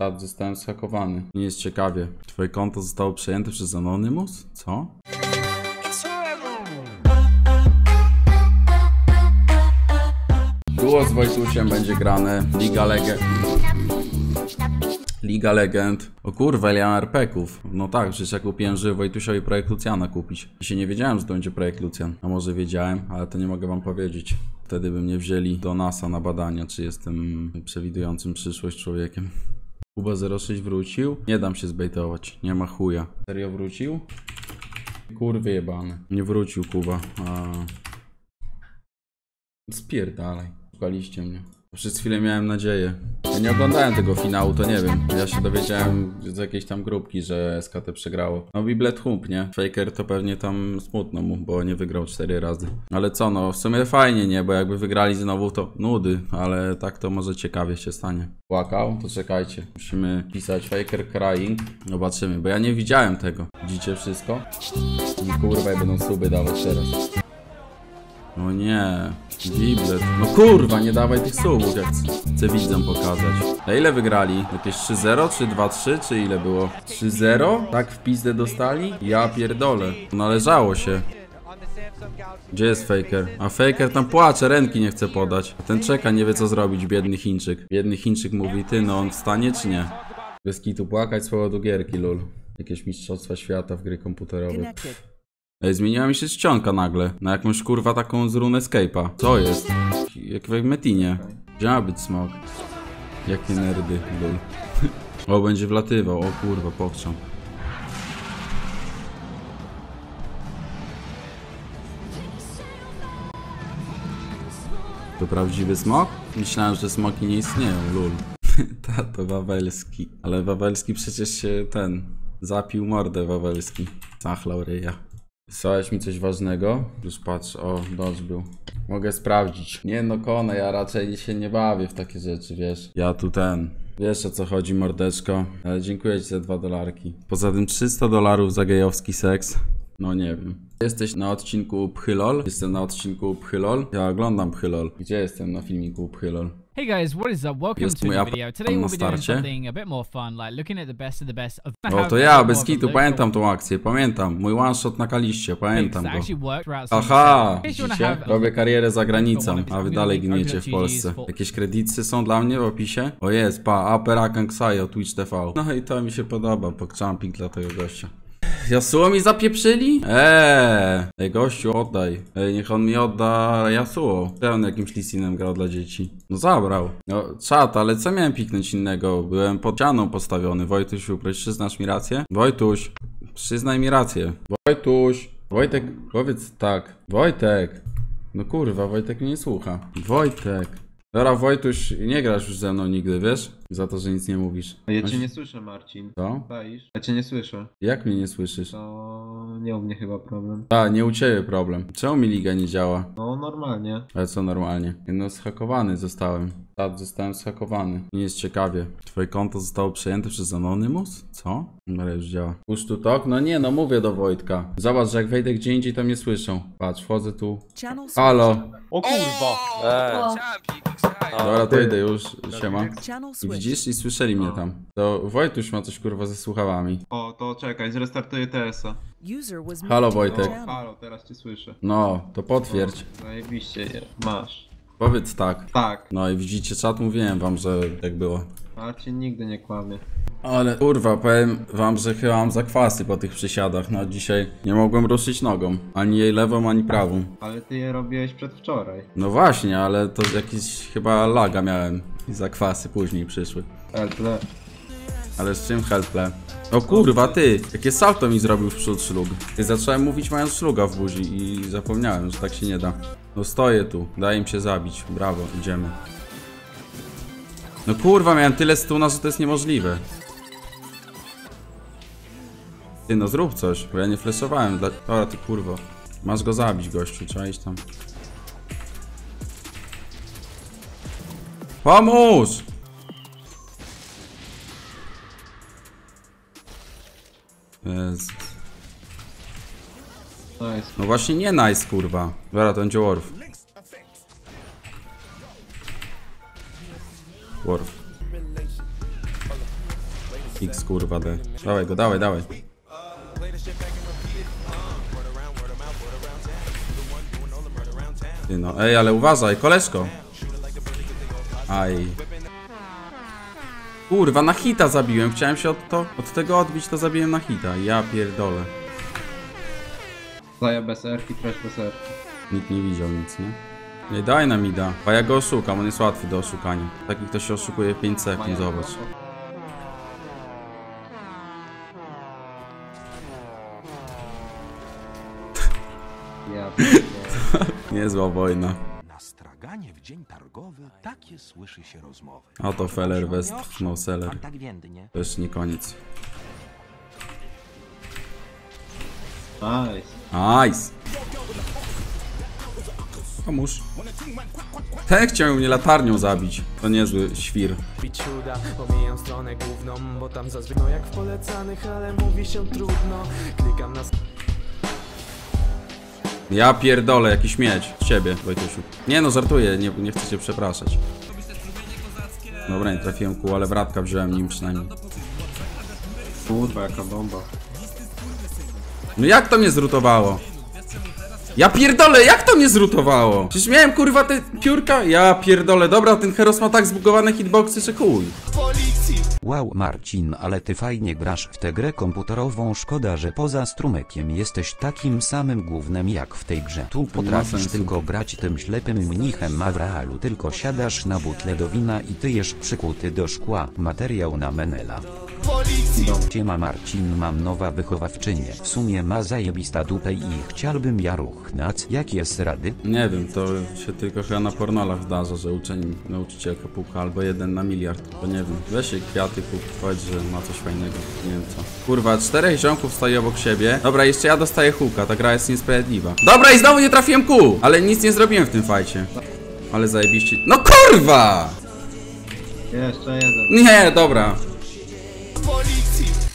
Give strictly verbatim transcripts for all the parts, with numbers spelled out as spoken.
Tak, zostałem zhakowany. Nie jest ciekawie. Twoje konto zostało przejęte przez Anonymous? Co? Duo z Wojtusiem będzie grane. Liga Legend. Liga Legend. O kurwa, ile mam er pe ków. No tak, przecież ja kupiłem, żeby Wojtusiowi projekt Luciana kupić. Dzisiaj nie wiedziałem, że to będzie projekt Lucian. A może wiedziałem, ale to nie mogę wam powiedzieć. Wtedy by mnie wzięli do NASA na badania, czy jestem przewidującym przyszłość człowiekiem. Kuba zero sześć wrócił? Nie dam się zbejtować, nie ma chuja. Serio wrócił? Kurwy jebane. Nie wrócił Kuba, a... Spierdalaj. Szukaliście mnie. Przez chwilę miałem nadzieję. Ja nie oglądałem tego finału, to nie wiem. Ja się dowiedziałem z jakiejś tam grupki, że S K T przegrało. No Biblet Hump, nie? Faker to pewnie tam smutno mu, bo nie wygrał cztery razy. Ale co no, w sumie fajnie, nie? Bo jakby wygrali znowu to nudy, ale tak to może ciekawie się stanie. Płakał? To czekajcie. Musimy pisać Faker crying. Zobaczymy, bo ja nie widziałem tego. Widzicie wszystko? Kurwa, będą suby dawać teraz. O nie, Biblet. No kurwa, nie dawaj tych subów, jak chcę widzom pokazać. A ile wygrali? Jakieś trzy zero, czy dwa trzy, czy ile było? trzy zero? Tak w pizdę dostali? Ja pierdolę. Należało się. Gdzie jest Faker? A Faker tam płacze, ręki nie chce podać. A ten czeka, nie wie co zrobić, biedny Chińczyk. Biedny Chińczyk mówi, ty no on wstanie czy nie? Bez kitu płakać z powodu gierki, lol. Jakieś mistrzostwa świata w gry komputerowe. Pff. Ej, zmieniła mi się czcionka nagle. Na jakąś kurwa taką z RuneScape'a. Co jest? Jak w Metinie. Gdzie ma być smog? Jakie nerdy. O, będzie wlatywał. O kurwa, powciąg. To prawdziwy smog? Myślałem, że smoki nie istnieją, lul. Tato Wawelski. Ale Wawelski przecież się ten... Zapił mordę Wawelski. Zachlał ryja. Wysłałeś mi coś ważnego? Już patrz, o, dodge był. Mogę sprawdzić. Nie no, Kone, ja raczej się nie bawię w takie rzeczy, wiesz. Ja tu ten. Wiesz o co chodzi, mordeczko. Ale dziękuję ci za dwa dolarki. Poza tym trzysta dolarów za gejowski seks. No nie wiem. Jesteś na odcinku Phylol? Jestem na odcinku Phylol. Ja oglądam Phylol. Gdzie jestem na filmiku Phylol? Hey guys, what is up? Welcome jest to the video. Today we'll be doing something a bit more fun, like looking at the best of the best of the... O, to ja, bez kitu, pamiętam tą akcję, pamiętam. Mój one shot na Kaliście, pamiętam go. Aha, widzicie? Robię karierę za granicą, a wy dalej gniecie w Polsce. Jakieś kredyty są dla mnie w opisie? O jest, pa, Apera Kanksajo, Twitch T V. No i to mi się podoba, pokczamping dla tego gościa. Yasuo mi zapieprzyli? Eee, ej gościu, oddaj. Ej, niech on mi odda Yasuo. Pełny jakimś lisinem grał dla dzieci. No zabrał. No czat, ale co miałem piknąć innego? Byłem pod ścianą postawiony. Wojtusiu, przyznasz mi rację? Wojtuś, przyznaj mi rację. Wojtuś, Wojtek, powiedz tak. Wojtek. No kurwa, Wojtek mnie nie słucha. Wojtek. Dobra, Wojtuś, nie grasz już ze mną nigdy, wiesz? Za to, że nic nie mówisz. Ja cię nie słyszę, Marcin. Co? Ja cię nie słyszę. Jak mnie nie słyszysz? To nie u mnie chyba problem. A, nie u ciebie problem. Czemu mi liga nie działa? No, normalnie. Ale co normalnie? No, zhakowany zostałem. Tak, zostałem zhakowany. Nie jest ciekawie. Twoje konto zostało przejęte przez Anonymous? Co? Dobra, już działa. Push to talk? No nie, no mówię do Wojtka. Zobacz, że jak wejdę gdzie indziej, to mnie słyszą. Patrz, wchodzę tu. Halo. O kurwa. Eee. Dobra, to idę już, siema. Widzisz? I słyszeli mnie tam. To Wojtuś ma coś kurwa ze słuchawami. O, to czekaj, zrestartuję T S a. Halo Wojtek. O, halo, teraz cię słyszę. No, to potwierdź. O, zajebiście, masz. Powiedz tak. Tak. No i widzicie czat, mówiłem wam, że tak było. Marcin nigdy nie kłamie. Ale kurwa, powiem wam, że chyba mam zakwasy po tych przysiadach. No dzisiaj nie mogłem ruszyć nogą. Ani jej lewą, ani prawą. Ale ty je robiłeś przedwczoraj. No właśnie, ale to jakiś chyba laga miałem. I zakwasy później przyszły. Helple. Ale z czym helple? O kurwa ty, jakie salto mi zrobił w przód szlug. Ty zacząłem mówić mając szluga w buzi i zapomniałem, że tak się nie da. No stoję tu, daje im się zabić. Brawo, idziemy. No kurwa, miałem tyle stuna, że to jest niemożliwe. Ty no zrób coś, bo ja nie flashowałem dla... Dobra ty kurwo. Masz go zabić gościu, trzeba iść tam. Pomóż! Jest. No właśnie nie nice kurwa. Dobra to będzie Worf. Worf. X, kurwa, D. Dawaj go, dawaj, dawaj. Ty no, ej, ale uważaj, koleżko. Aj. Kurwa, na hita zabiłem. Chciałem się od, to, od tego odbić, to zabiłem na hita. Ja pierdolę. Zaja bez erki, traś bez erki. Nikt nie widział nic, nie? Nie daj nam mida, a ja go oszukam, on jest łatwy do oszukania. Taki ktoś się oszukuje pięć sekund, zobacz. Ja niezła wojna. Na straganie w dzień targowy takie słyszy się rozmowy. A to feller west, no seller. To jeszcze nie koniec. Nice. Nice. Komuż? Ten chciał mnie latarnią zabić. To niezły świr. Pomijam stronę główną, bo tam zazwyczaj no jak w polecanych, ale mówi się trudno. Klikam na... Ja pierdolę, jakiś śmieć. Ciebie, Wojtusiu. Nie no, żartuję, nie, nie chcę cię przepraszać. Dobra, nie trafiłem kół, ale wratka wziąłem nim przynajmniej. Kurwa, jaka bomba. No jak to mnie zrutowało? Ja pierdolę, jak to mnie zrutowało? Przecież miałem kurwa te piórka. Ja pierdolę, dobra, ten Heros ma tak zbugowane hitboxy, że chuj. Wow Marcin, ale ty fajnie grasz w tę grę komputerową, szkoda, że poza strumykiem jesteś takim samym gównem jak w tej grze. Tu potrafisz tylko grać tym ślepym mnichem, a w realu tylko siadasz na butle do wina i tyjesz przykuty do szkła. Materiał na Menela. Siema Marcin, mam nowa wychowawczynię. W sumie ma zajebista dupę i chciałbym ja ruchnać. Jak jest rady? Nie wiem, to się tylko chyba na pornolach zdarza, że uczeń, nauczycielka puka albo jeden na miliard. To nie wiem, weź jej kwiaty kup, powiedz, że ma coś fajnego, nie wiem co. Kurwa, czterech ziomków stoi obok siebie. Dobra, jeszcze ja dostaję huka, ta gra jest niesprawiedliwa. Dobra i znowu nie trafiłem kół, ale nic nie zrobiłem w tym fajcie. Ale zajebiście. No kurwa! Jeszcze jeden. Nie, dobra.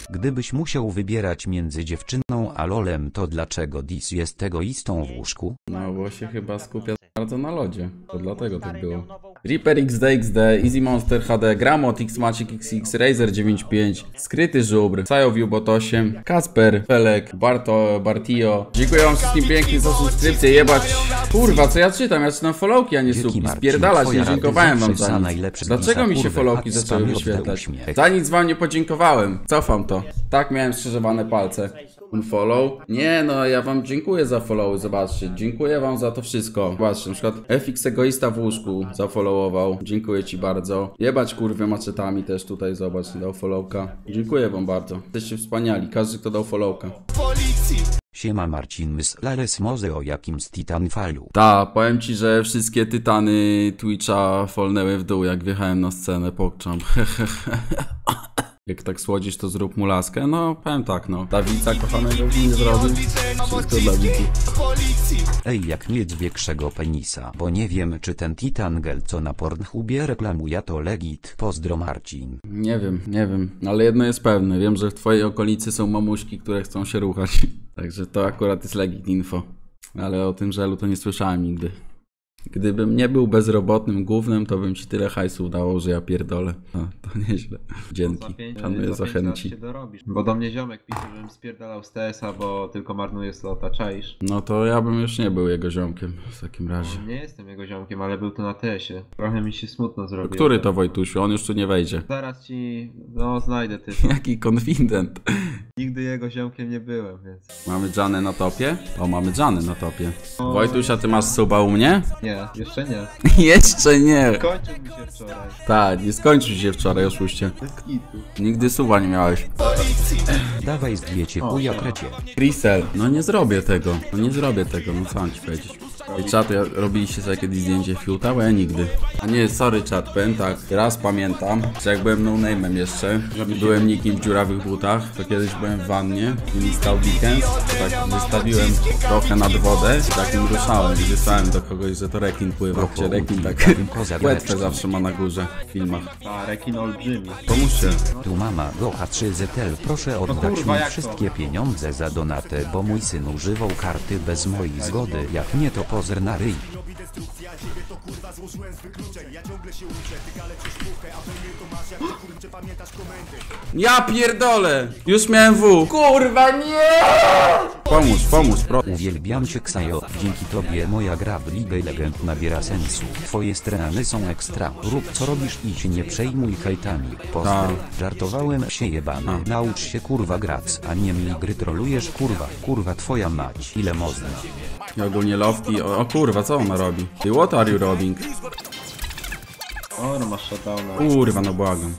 Gdybyś musiał wybierać między dziewczyną a lolem, to dlaczego Dis jest egoistą w łóżku? No bo się chyba skupia bardzo na lodzie, to dlatego tak było. Reaper X D X D, Easy Monster H D, Gramot, Xmaciek X X, Razer dziewięćdziesiąt pięć, Skryty Żubr, Sajowub osiem, Kasper, Felek, Barto, Bartio. Dziękuję wam wszystkim pięknie za subskrypcję, jebać. Kurwa, co ja czytam? Ja czytam followki, a nie subki. Spierdalać, nie dziękowałem wam za nic. Dlaczego mi się followki zaczęły wyświetlać? Za nic wam nie podziękowałem, cofam to. Tak miałem skrzyżowane palce. Unfollow? Nie no, ja wam dziękuję za followy, zobaczcie. Dziękuję wam za to wszystko. Zobaczcie, na przykład F X Egoista w łóżku zafollowował. Dziękuję ci bardzo. Jebać kurwę maczetami też tutaj, zobacz, dał followka. Dziękuję wam bardzo. Jesteście wspaniali, każdy kto dał followka. Siema Marcin, myślałeś może o jakimś Titanfallu? Ta, powiem ci, że wszystkie tytany Twitcha folnęły w dół, jak wjechałem na scenę, pokczam. Jak tak słodzisz, to zrób mu laskę. No, powiem tak, no. Dawica kochanego w nim zrobił. Wszystko dla widzi. Ej, jak mieć większego penisa, bo nie wiem, czy ten Titangel, co na Pornhubie reklamuje, to legit. Pozdro Marcin. Nie wiem, nie wiem. Ale jedno jest pewne. Wiem, że w twojej okolicy są mamuśki, które chcą się ruchać. Także to akurat jest legit info. Ale o tym żelu to nie słyszałem nigdy. Gdybym nie był bezrobotnym głównym, to bym ci tyle hajsu dało, że ja pierdolę. No, to nieźle. Dzięki. Szanuję za chęci. Bo do mnie ziomek pisał, żebym spierdalał z T S a, bo tylko marnuje slota, czaisz? No to ja bym już nie był jego ziomkiem w takim razie. No, nie jestem jego ziomkiem, ale był tu na T S ie. Trochę mi się smutno zrobiło. Który to Wojtusiu? On już tu nie wejdzie. Zaraz ci... no znajdę ty. Jaki konfident. Nigdy jego ziomkiem nie byłem, więc... Mamy Janę na topie? O, mamy Janę na topie. O... Wojtusia, ty masz suba u mnie? Nie. Jeszcze nie. Jeszcze nie. Skończył mi się wczoraj. Tak, nie skończył się wczoraj, oszuście. Nigdy suwa nie miałeś. Dawaj zdjęcie, kuja krecie. Krisel, no nie zrobię tego. No nie zrobię tego, no co mam ci powiedzieć. I czat, robiliście sobie kiedyś zdjęcie fiuta? Bo ja nigdy. A nie, sorry czat, powiem tak. Raz pamiętam, że jak byłem no name'em jeszcze, byłem nikim w dziurawych butach, to kiedyś byłem w wannie i mi stał weekend, tak wystawiłem trochę nad wodę i tak nim ruszałem i wysłałem do kogoś, że to rekin pływa, gdzie rekin tak łetwę zawsze ma na górze w filmach. A rekin olbrzymi. Pomóżcie. Tu mama Gocha trzy Z L, proszę oddać mi wszystkie pieniądze za donatę, bo mój syn używał karty bez mojej zgody, jak nie to pozer na ryj. Ja pierdolę! Już miałem W. Kurwa nie! Pomóż, pomóż, pro. Uwielbiam cię, Ksajo. Dzięki tobie moja gra w Ligę Legend nabiera sensu. Twoje strany są ekstra. Rób co robisz i się nie przejmuj hejtami. Pozdro. Żartowałem się, jebany. A. Naucz się kurwa grać, a nie mi gry trolujesz, kurwa. Kurwa twoja mać. Ile można? Ja ogólnie lowki. O, o kurwa, co ona robi? Ty, what are you robbing? O, no masz shutdowna. Kurwa, no błagam.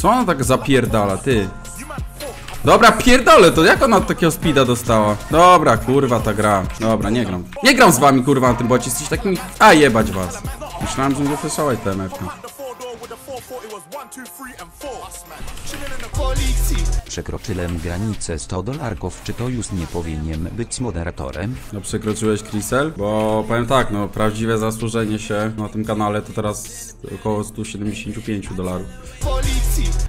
Co ona tak zapierdala, ty? Dobra, pierdolę to, jak ona takiego speeda dostała? Dobra, kurwa, ta gra. Dobra, nie gram. Nie gram z wami, kurwa, na tym bocie, jesteś takimi... A, jebać was. Myślałem, że nie wyfleszałeś te M F-ki. Przekroczyłem granicę sto dolarków, czy to już nie powinienem być moderatorem? No przekroczyłeś, Krisel? Bo powiem tak, no prawdziwe zasłużenie się na tym kanale to teraz około stu siedemdziesięciu pięciu dolarów.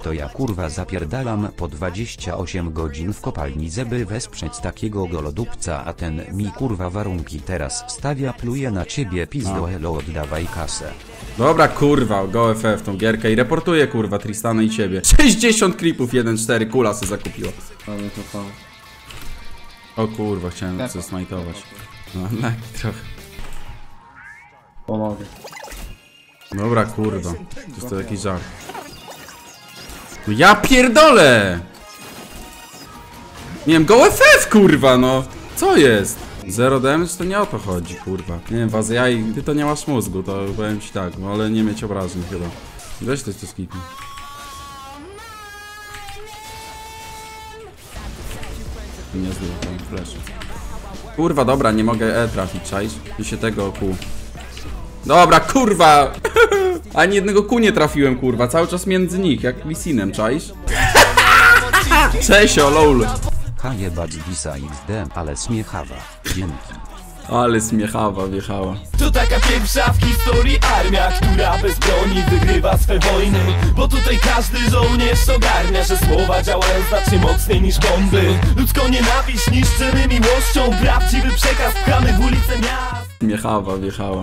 To ja kurwa zapierdalam po dwadzieścia osiem godzin w kopalni, żeby wesprzeć takiego golodupca, a ten mi kurwa warunki teraz stawia, pluje na ciebie pizdo, elo, oddawaj kasę. Dobra kurwa, go F F tą gierkę i reportuję kurwa Tristana i ciebie. sześćdziesiąt klipów, jeden cztery, kula se zakupiła. O kurwa, chciałem coś snajtować. No, laki trochę. Pomogę. Dobra kurwa, to jest to jakiś żart. No ja pierdolę! Nie wiem, go F F kurwa no! Co jest? Zero damage to nie o to chodzi kurwa. Nie wiem, was ja i ty to nie masz mózgu, to powiem ci tak, no ale nie mieć obrażeń chyba. Weź coś to skipnij. Nie zdejmę, flash. Kurwa dobra, nie mogę E trafić, czaisz? Mi się tego kół. Dobra kurwa! Ani jednego ku nie trafiłem, kurwa, cały czas między nich, jak Lisinem, czaisz? Czesio, lol. Hajebać Lisa X D, ale smiechawa, dzięki. Ale smiechawa wjechała. To taka pierwsza w historii armia, która bez broni wygrywa swe wojny. Bo tutaj każdy żołnierz ogarnia, że słowa działają znacznie mocniej niż bomby. Ludzką nienawiść niszczymy miłością, prawdziwy przekaz pchamy w ulicę miast. Smiechawa wjechała.